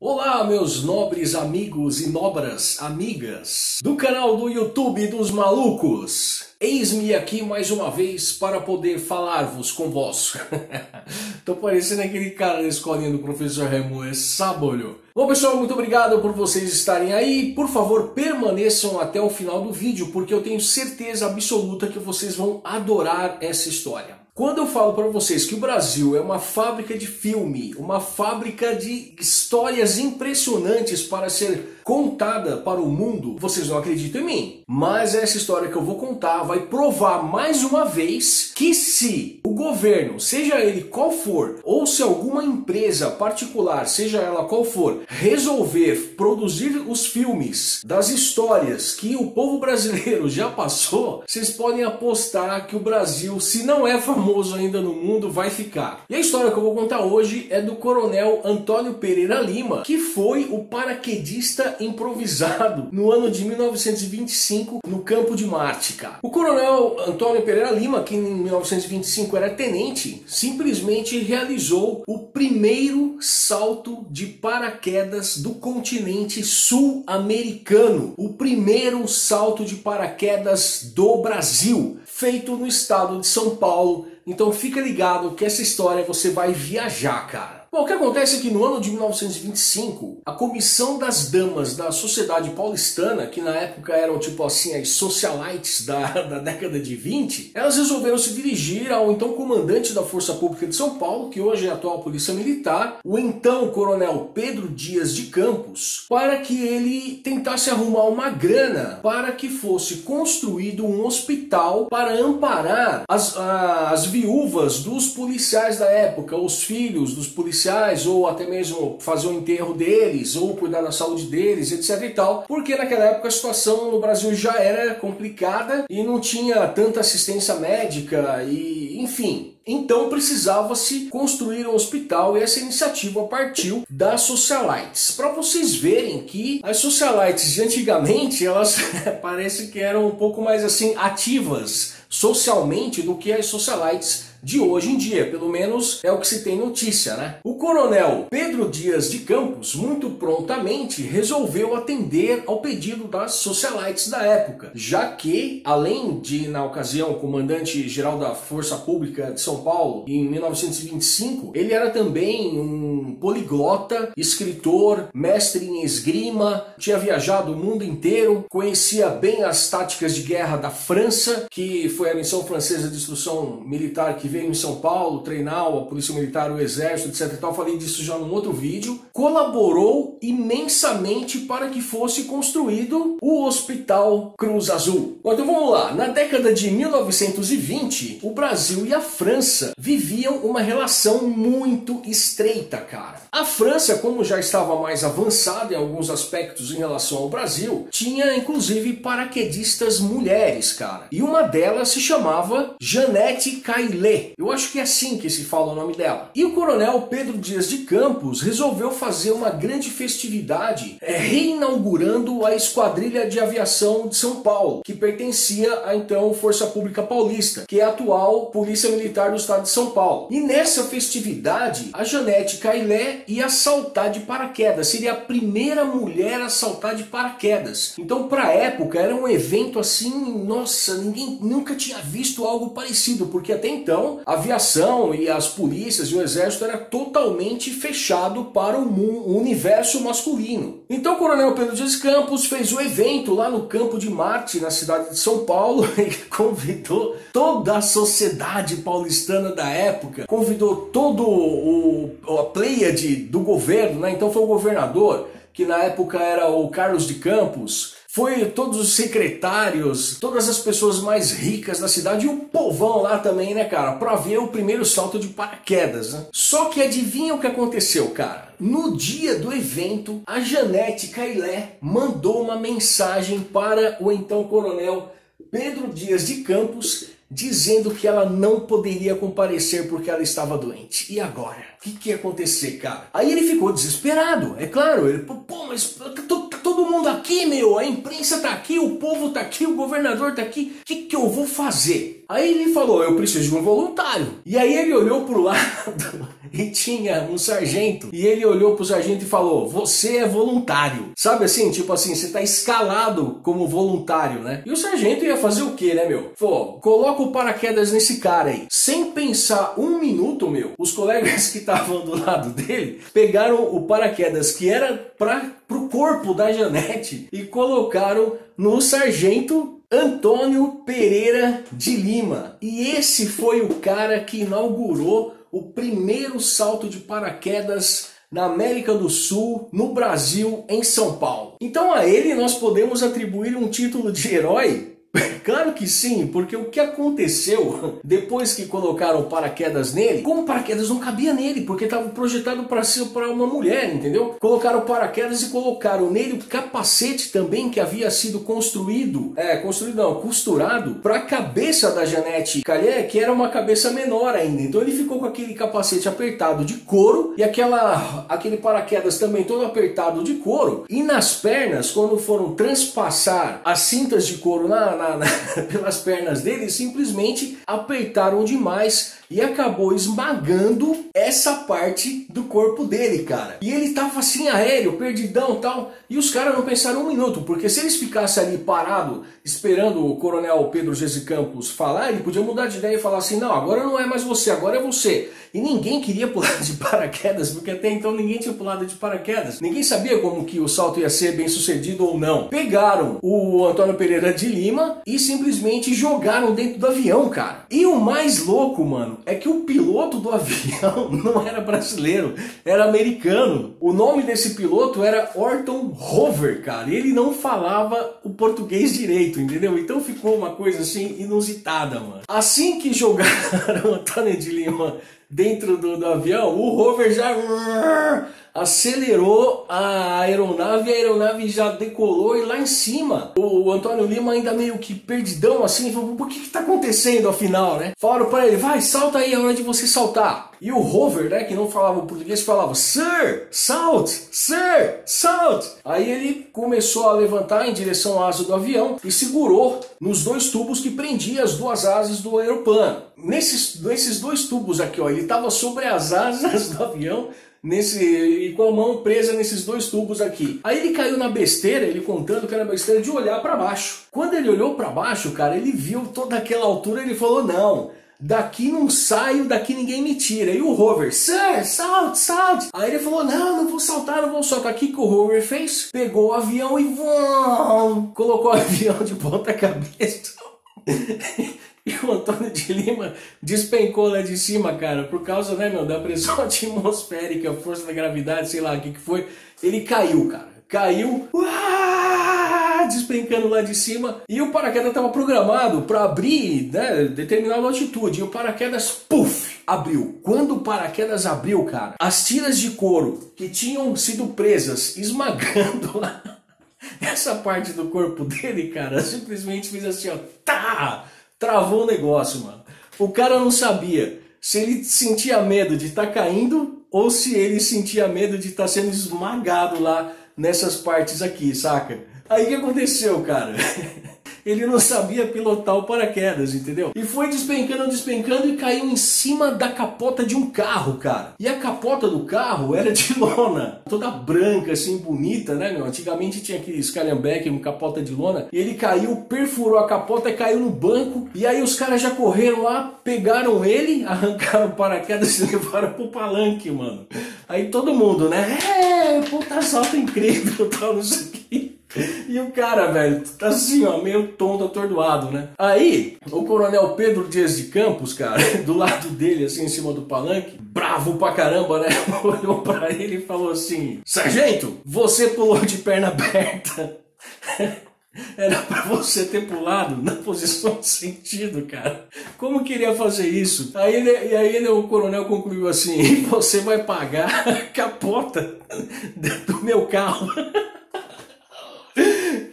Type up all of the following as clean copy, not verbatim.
Olá, meus nobres amigos e nobras amigas do canal do YouTube dos Malucos. Eis-me aqui mais uma vez para poder falar-vos convosco. Tô parecendo aquele cara da escolinha do professor Raimundo Sabolho. Bom, pessoal, muito obrigado por vocês estarem aí. Por favor, permaneçam até o final do vídeo, porque eu tenho certeza absoluta que vocês vão adorar essa história. Quando eu falo para vocês que o Brasil é uma fábrica de filme, uma fábrica de histórias impressionantes para ser contada para o mundo, vocês não acreditam em mim. Mas essa história que eu vou contar vai provar mais uma vez que se o governo, seja ele qual for, ou se alguma empresa particular, seja ela qual for, resolver produzir os filmes das histórias que o povo brasileiro já passou, vocês podem apostar que o Brasil, se não é famoso, ainda no mundo, vai ficar. E a história que eu vou contar hoje é do Coronel Antônio Pereira Lima, que foi o paraquedista improvisado no ano de 1925 no Campo de Marte, cara. O Coronel Antônio Pereira Lima, que em 1925 era tenente, simplesmente realizou o primeiro salto de paraquedas do continente sul-americano, o primeiro salto de paraquedas do Brasil, feito no estado de São Paulo. Então fica ligado que essa história você vai viajar, cara. Bom, o que acontece é que no ano de 1925, a Comissão das Damas da Sociedade Paulistana, que na época eram tipo assim as socialites da década de 20, elas resolveram se dirigir ao então comandante da Força Pública de São Paulo, que hoje é a atual Polícia Militar, o então Coronel Pedro Dias de Campos, para que ele tentasse arrumar uma grana para que fosse construído um hospital para amparar as viúvas dos policiais da época, os filhos dos policiais, ou até mesmo fazer o enterro deles, ou cuidar da saúde deles, etc e tal, porque naquela época a situação no Brasil já era complicada e não tinha tanta assistência médica e enfim. Então precisava-se construir um hospital e essa iniciativa partiu das socialites. Para vocês verem que as socialites de antigamente, elas parece que eram um pouco mais assim ativas socialmente do que as socialites de hoje em dia, pelo menos é o que se tem notícia, né? O Coronel Pedro Dias de Campos muito prontamente resolveu atender ao pedido das socialites da época, já que, além de, na ocasião, comandante-geral da Força Pública de São Paulo em 1925, ele era também um poliglota, escritor, mestre em esgrima, tinha viajado o mundo inteiro, conhecia bem as táticas de guerra da França, que foi a missão francesa de instrução militar que veio em São Paulo treinar a Polícia Militar, o Exército, etc. Então, falei disso já num outro vídeo. Colaborou imensamente para que fosse construído o Hospital Cruz Azul. Então vamos lá. Na década de 1920, o Brasil e a França viviam uma relação muito estreita, cara. A França, como já estava mais avançada em alguns aspectos em relação ao Brasil, tinha inclusive paraquedistas mulheres, cara. E uma delas se chamava Jeanette Caillé. Eu acho que é assim que se fala o nome dela. E o Coronel Pedro Dias de Campos resolveu fazer uma grande festividade reinaugurando a Esquadrilha de Aviação de São Paulo, que pertencia à então Força Pública Paulista, que é a atual Polícia Militar do Estado de São Paulo. E nessa festividade, a Jeanette Caillé ia saltar de paraquedas. Seria a primeira mulher a saltar de paraquedas. Então, para a época, era um evento assim, nossa, ninguém nunca tinha visto algo parecido, porque até então a aviação e as polícias e o exército era totalmente fechado para o universo masculino. Então o Coronel Pedro Dias Campos fez o evento lá no Campo de Marte, na cidade de São Paulo, e convidou toda a sociedade paulistana da época, convidou todo a pleiade do governo, né? Então foi o governador, que na época era o Carlos de Campos, foi todos os secretários, todas as pessoas mais ricas da cidade e o povão lá também, né, cara? Pra ver o primeiro salto de paraquedas, né? Só que adivinha o que aconteceu, cara? No dia do evento, a Jeanette Caillé mandou uma mensagem para o então Coronel Pedro Dias de Campos, dizendo que ela não poderia comparecer porque ela estava doente. E agora? O que ia acontecer, cara? Aí ele ficou desesperado, é claro. Ele, pô, mas todo mundo aqui, meu, a imprensa tá aqui, o povo tá aqui, o governador tá aqui, o que eu vou fazer? Aí ele falou, eu preciso de um voluntário. E aí ele olhou pro lado e tinha um sargento. E ele olhou pro sargento e falou, você é voluntário. Sabe assim, tipo assim, você tá escalado como voluntário, né? E o sargento ia fazer o quê, né, meu? Falou, coloca o paraquedas nesse cara aí. Sem pensar um minuto, meu, os colegas que estavam do lado dele pegaram o paraquedas que era pro corpo da Jeanette e colocaram no sargento Antônio Pereira de Lima. E esse foi o cara que inaugurou o primeiro salto de paraquedas na América do Sul, no Brasil, em São Paulo. Então a ele nós podemos atribuir um título de herói? Claro que sim, porque o que aconteceu depois que colocaram paraquedas nele, como paraquedas não cabia nele, porque estava projetado para ser para uma mulher, entendeu? Colocaram paraquedas e colocaram nele o capacete também que havia sido construído, costurado para a cabeça da Jeanette Caillé, que era uma cabeça menor ainda. Então ele ficou com aquele capacete apertado de couro e aquele paraquedas também todo apertado de couro, e nas pernas, quando foram transpassar as cintas de couro pelas pernas dele, simplesmente apertaram demais e acabou esmagando essa parte do corpo dele, cara. E ele tava assim, aéreo, perdidão e tal, e os caras não pensaram um minuto, porque se eles ficassem ali parado esperando o coronel Pedro Dias de Campos falar, ele podia mudar de ideia e falar assim, não, agora não é mais você, agora é você. E ninguém queria pular de paraquedas, porque até então ninguém tinha pulado de paraquedas. Ninguém sabia como que o salto ia ser bem sucedido ou não. Pegaram o Antônio Pereira de Lima e simplesmente jogaram dentro do avião, cara. E o mais louco, mano, é que o piloto do avião não era brasileiro, era americano. O nome desse piloto era Orton Hoover, cara. E ele não falava o português direito, entendeu? Então ficou uma coisa assim inusitada, mano. Assim que jogaram o Antônio de Lima dentro do avião, o Hoover já acelerou a aeronave, já decolou, e lá em cima o Antônio Lima ainda meio que perdidão assim, falou, o que tá acontecendo afinal, né? Falaram pra ele, vai, salta aí, é hora de você saltar. E o Hoover, né, que não falava português, falava, sir, salt, sir, salt. Aí ele começou a levantar em direção à asa do avião e segurou nos dois tubos que prendia as duas asas do aeroplano. Nesses dois tubos aqui, ó, ele tava sobre as asas do avião, e com a mão presa nesses dois tubos aqui. Aí ele caiu na besteira, ele contando que era besteira, de olhar para baixo. Quando ele olhou para baixo, cara, ele viu toda aquela altura, ele falou, não, daqui não saio, daqui ninguém me tira. E o Hoover, sir, salte, salte. Aí ele falou, não, não vou saltar, não vou saltar. O que o Hoover fez? Pegou o avião e voou, colocou o avião de ponta cabeça. E o Antônio de Lima despencou lá de cima, cara, por causa, né, meu, da pressão atmosférica, força da gravidade, sei lá o que que foi. Ele caiu, cara, caiu, despencando lá de cima, e o paraquedas estava programado para abrir, né, determinada altitude, e o paraquedas, puf, abriu. Quando o paraquedas abriu, cara, as tiras de couro que tinham sido presas, esmagando essa parte do corpo dele, cara, simplesmente fez assim, ó, tá! Travou o negócio, mano. O cara não sabia se ele sentia medo de estar caindo ou se ele sentia medo de estar sendo esmagado lá nessas partes aqui, saca? Aí o que aconteceu, cara? Ele não sabia pilotar o paraquedas, entendeu? E foi despencando, despencando, e caiu em cima da capota de um carro, cara. E a capota do carro era de lona, toda branca, assim, bonita, né, meu? Antigamente tinha aqueles calhambeque, uma capota de lona. E ele caiu, perfurou a capota, caiu no banco. E aí os caras já correram lá, pegaram ele, arrancaram o paraquedas e levaram pro palanque, mano. Aí todo mundo, né? É, puta salto incrível, tal, não sei o que. E o cara, velho, tá assim, ó, meio tonto, atordoado, né? Aí, o coronel Pedro Dias de Campos, cara, do lado dele, assim, em cima do palanque, bravo pra caramba, né? Olhou pra ele e falou assim, sargento, você pulou de perna aberta. Era pra você ter pulado na posição de sentido, cara. Como queria fazer isso? Aí o coronel concluiu assim, você vai pagar a capota do meu carro.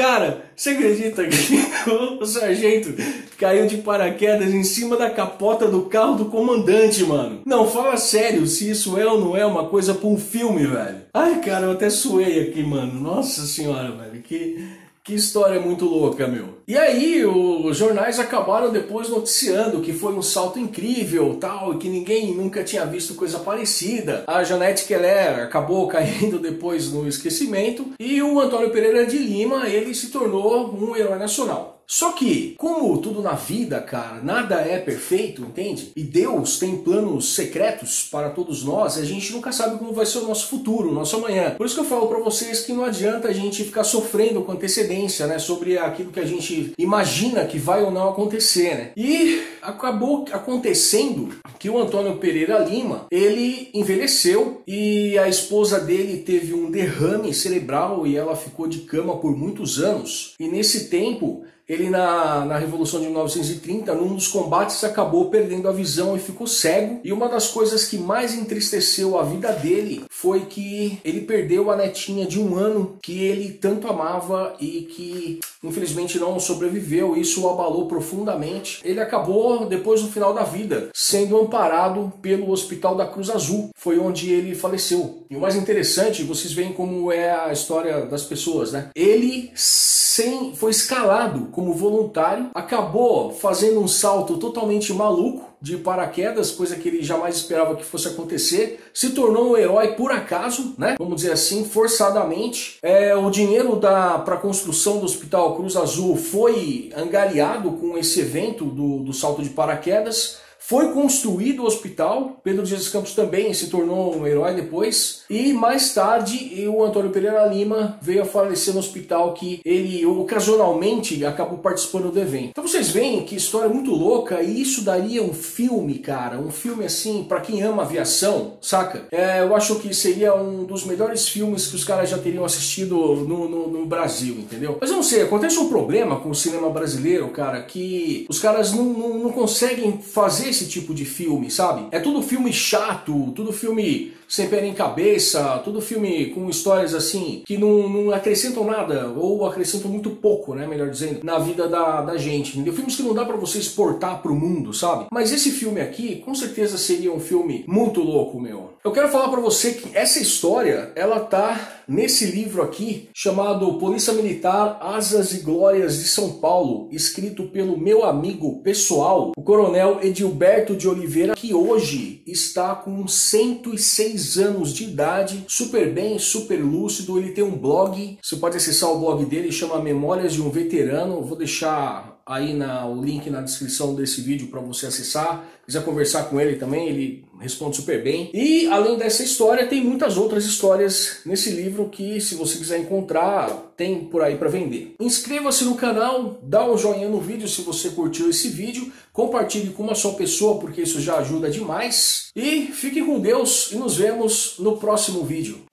Cara, você acredita que o sargento caiu de paraquedas em cima da capota do carro do comandante, mano? Não, fala sério se isso é ou não é uma coisa pra um filme, velho. Ai, cara, eu até suei aqui, mano. Nossa senhora, velho, que história muito louca, meu. E aí, os jornais acabaram depois noticiando que foi um salto incrível, tal, e que ninguém nunca tinha visto coisa parecida. A Jeanette Caillé acabou caindo depois no esquecimento e o Antônio Pereira de Lima, ele se tornou um herói nacional. Só que, como tudo na vida, cara, nada é perfeito, entende? E Deus tem planos secretos para todos nós e a gente nunca sabe como vai ser o nosso futuro, o nosso amanhã. Por isso que eu falo pra vocês que não adianta a gente ficar sofrendo com antecedência, né? Sobre aquilo que a gente imagina que vai ou não acontecer, né? E acabou acontecendo que o Antônio Pereira Lima, ele envelheceu e a esposa dele teve um derrame cerebral e ela ficou de cama por muitos anos. E nesse tempo... ele, na Revolução de 1930, num dos combates, acabou perdendo a visão e ficou cego. E uma das coisas que mais entristeceu a vida dele foi que ele perdeu a netinha de 1 ano que ele tanto amava e que, infelizmente, não sobreviveu. Isso o abalou profundamente. Ele acabou, depois do final da vida, sendo amparado pelo Hospital da Cruz Azul. Foi onde ele faleceu. E o mais interessante, vocês veem como é a história das pessoas, né? Ele foi escalado como voluntário, acabou fazendo um salto totalmente maluco de paraquedas, coisa que ele jamais esperava que fosse acontecer, se tornou um herói por acaso, né? Vamos dizer assim, forçadamente. O dinheiro para a construção do Hospital Cruz Azul foi angariado com esse evento do salto de paraquedas. Foi construído o hospital, Pedro Dias de Campos também se tornou um herói depois, e mais tarde o Antônio Pereira Lima veio a falecer no hospital que ele ocasionalmente acabou participando do evento. Então vocês veem que história muito louca, e isso daria um filme, cara, um filme assim, pra quem ama aviação, saca? Eu acho que seria um dos melhores filmes que os caras já teriam assistido no Brasil, entendeu? Mas eu não sei, acontece um problema com o cinema brasileiro, cara, que os caras não conseguem fazer esse tipo de filme, sabe? É tudo filme chato, tudo filme sem pé nem cabeça, tudo filme com histórias assim que não acrescentam nada, ou acrescentam muito pouco, né, melhor dizendo, na vida da gente, entendeu? Filmes que não dá pra você exportar pro mundo, sabe? Mas esse filme aqui, com certeza seria um filme muito louco, meu. Eu quero falar pra você que essa história, ela tá nesse livro aqui, chamado Polícia Militar, Asas e Glórias de São Paulo, escrito pelo meu amigo pessoal, o Coronel Edilberto de Oliveira, que hoje está com 106 anos de idade, super bem, super lúcido. Ele tem um blog, você pode acessar o blog dele, chama Memórias de um Veterano. Eu vou deixar aí o link na descrição desse vídeo para você acessar. Se quiser conversar com ele também, ele responde super bem. E além dessa história, tem muitas outras histórias nesse livro que, se você quiser encontrar, tem por aí para vender. Inscreva-se no canal, dá um joinha no vídeo se você curtiu esse vídeo, compartilhe com uma só pessoa porque isso já ajuda demais. E fique com Deus e nos vemos no próximo vídeo.